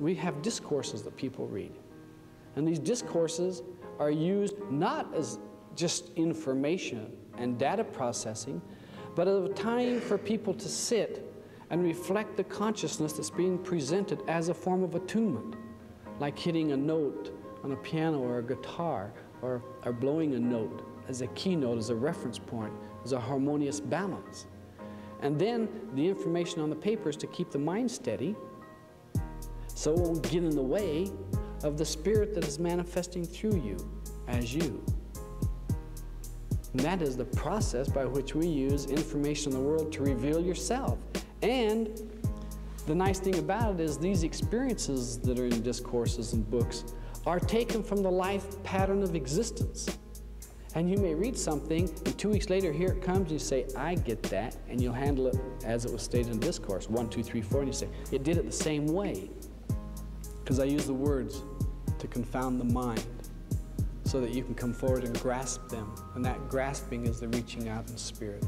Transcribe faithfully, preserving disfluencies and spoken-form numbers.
we have discourses that people read. And these discourses are used not as just information and data processing, but as a time for people to sit and reflect the consciousness that's being presented as a form of attunement, like hitting a note on a piano or a guitar, or, or blowing a note as a keynote, as a reference point, as a harmonious balance. And then the information on the paper is to keep the mind steady, so it won't get in the way of the spirit that is manifesting through you as you. And that is the process by which we use information in the world to reveal yourself. And the nice thing about it is these experiences that are in discourses and books are taken from the life pattern of existence. And you may read something, and two weeks later, here it comes, and you say, I get that, and you'll handle it as it was stated in discourse, one, two, three, four, and you say, it did it the same way. Because I use the words to confound the mind so that you can come forward and grasp them, and that grasping is the reaching out in spirit.